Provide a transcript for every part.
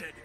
protected!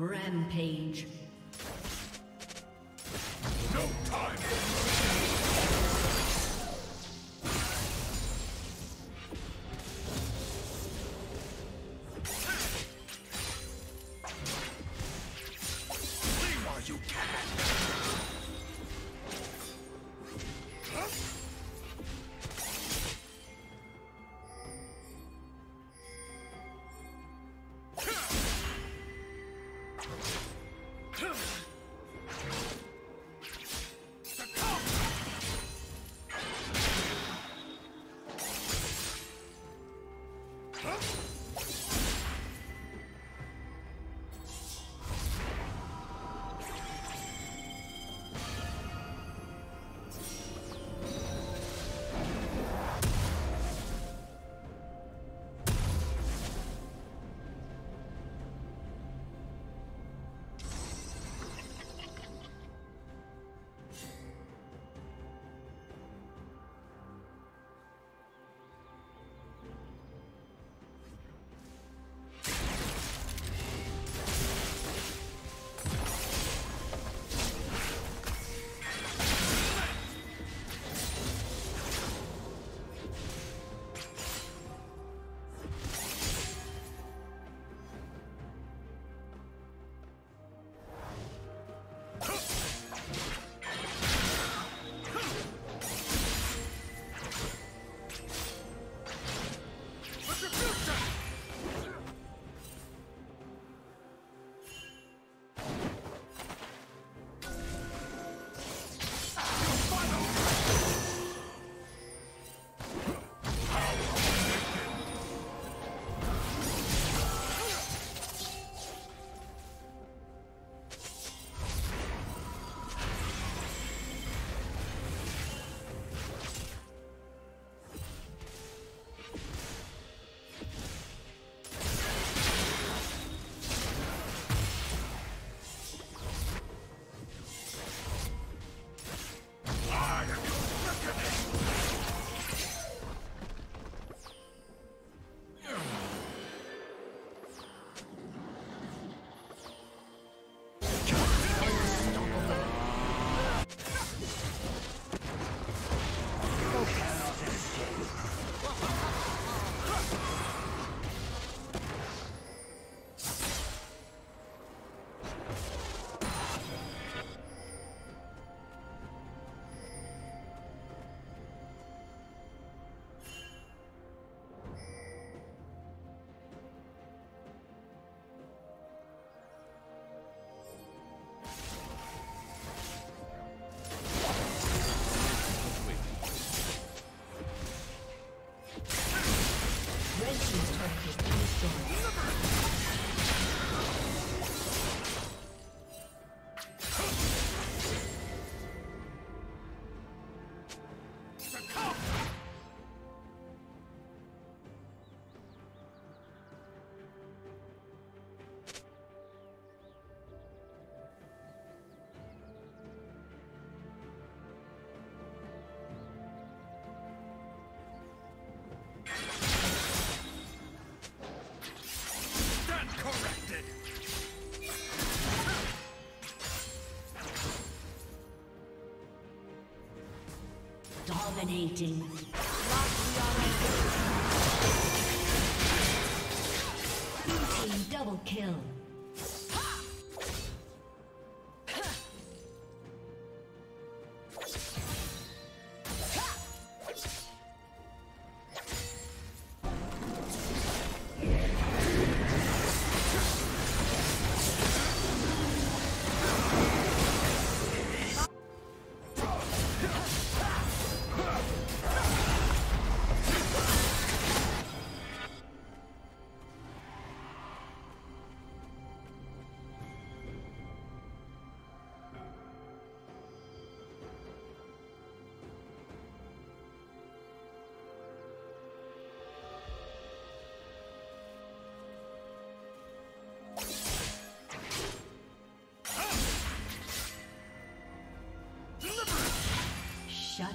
Rampage. No time for mercy. While you can. Huh? Dominating. Blue team double kill. Shut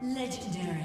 Legendary.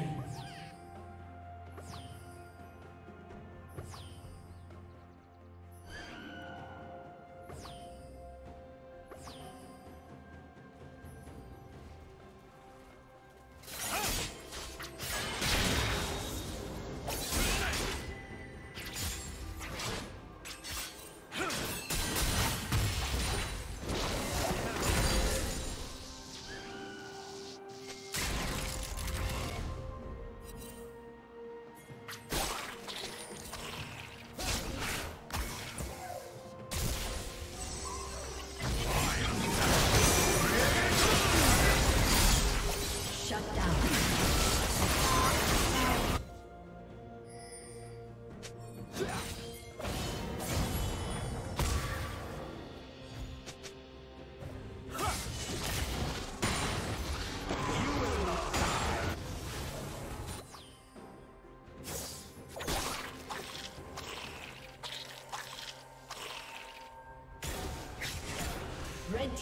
Red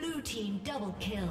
Blue team double kill.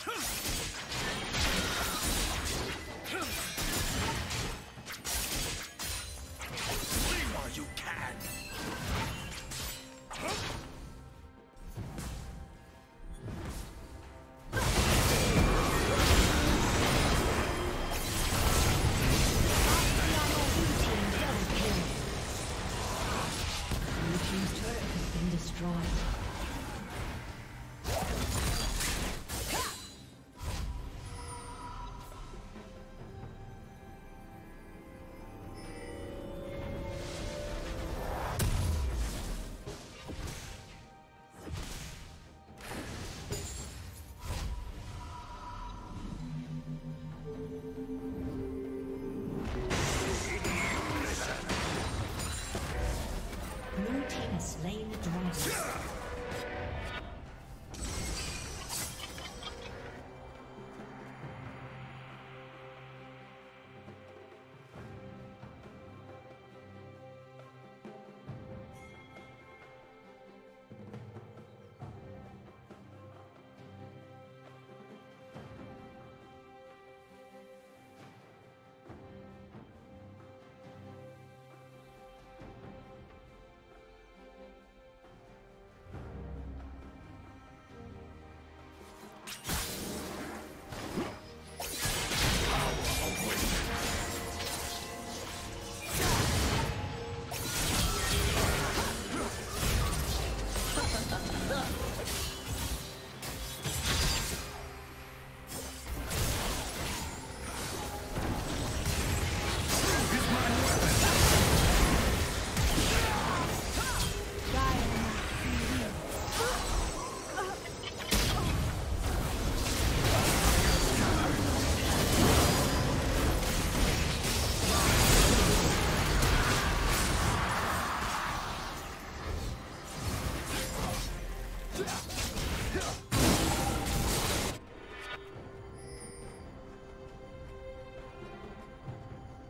Swing while you can.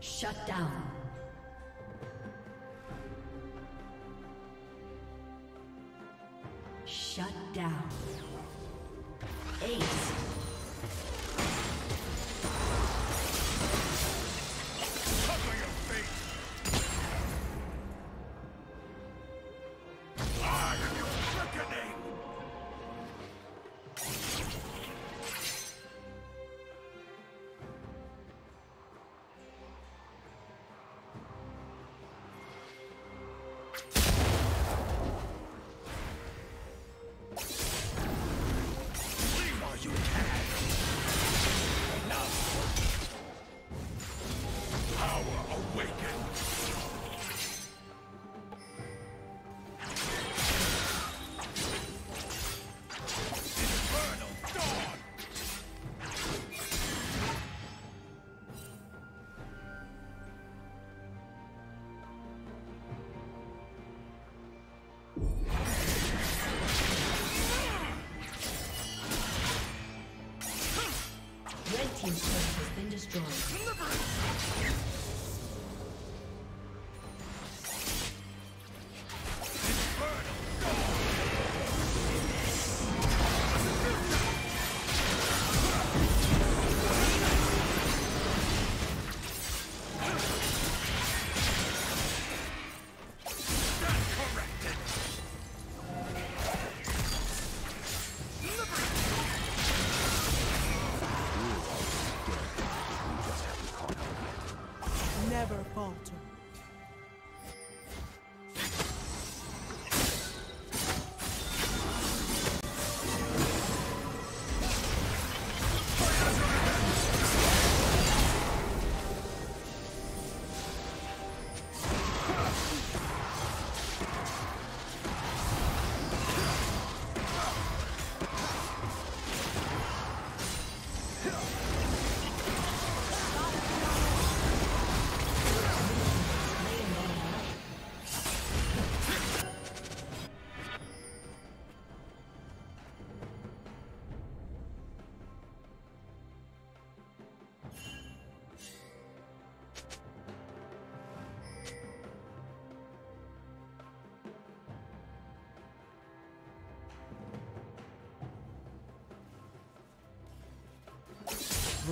Shut down. Shut down. Ace. Cover your face. I am your reckoning.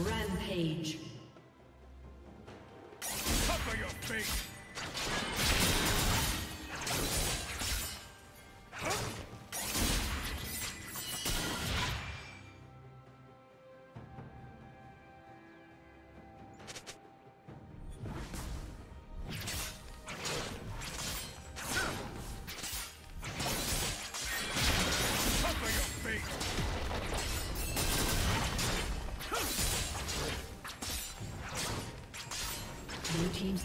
Rampage. Cover your face. Blue team's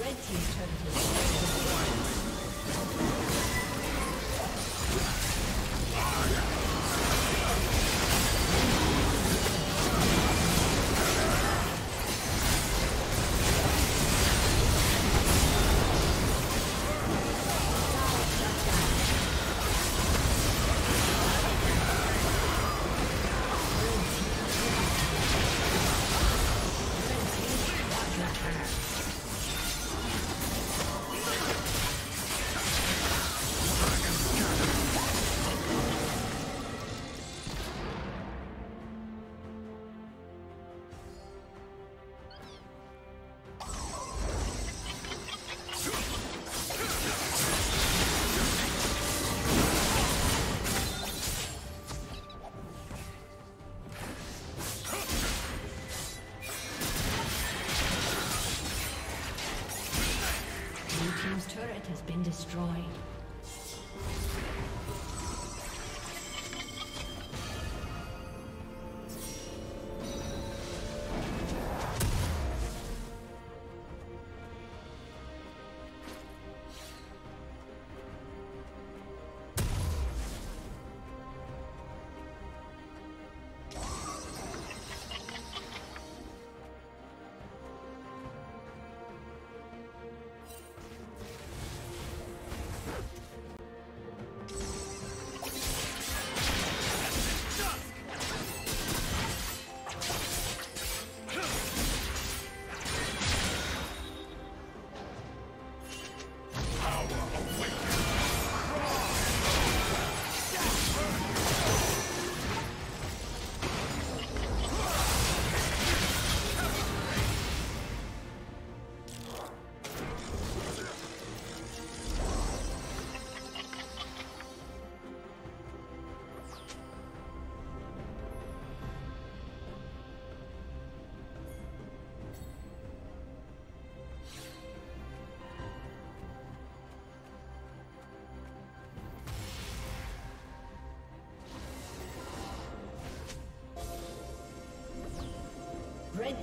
Red team's turret has been destroyed. Destroyed. Red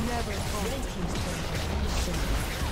Never fall. Red Team's turret has been destroyed.